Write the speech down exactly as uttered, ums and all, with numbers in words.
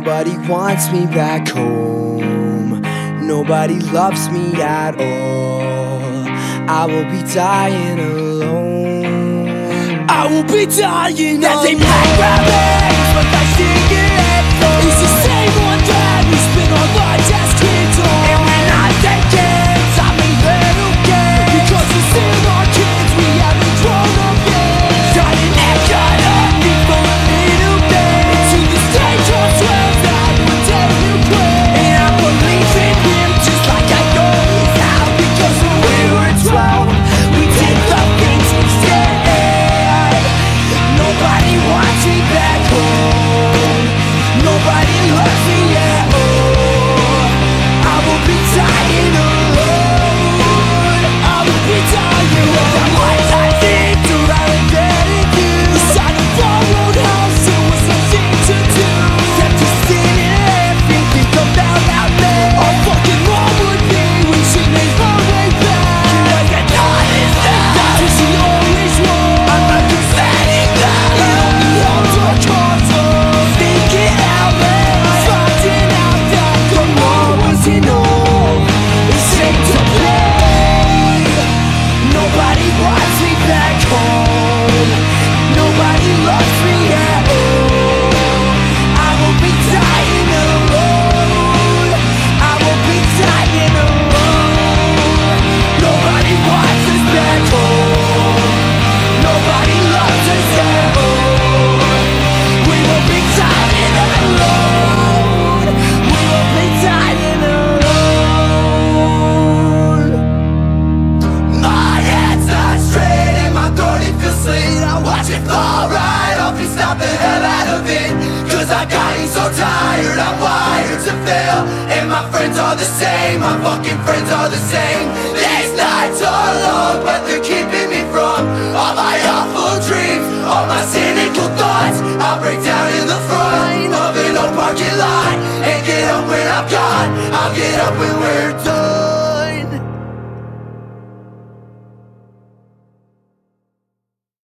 Nobody wants me back home. Nobody loves me at all. I will be dying alone. I will be dying alone. They pack my legs, but I still get it. It's the same one that we spend our lives as kids on. And when I think kids, I mean little kids, because we're still our kids, we haven't grown up yet. Starting at cut up before a little bit, to the stage ourselves that will tell you quit. And I believe in him just like I go now, because when we were twelve, we did the things we said. Nobody wants me back home. Nobody loves me at all. I will be dying alone. I will be dying alone. The life I did through that I invented you. Inside a borrowed house, it was nothing to do. Except to sit in everything, think about how bad our fucking wrong would be. We should make our way back. You know that God is that, cause he always won. I'm not defending that. It only holds our cause up. Get up when we're done.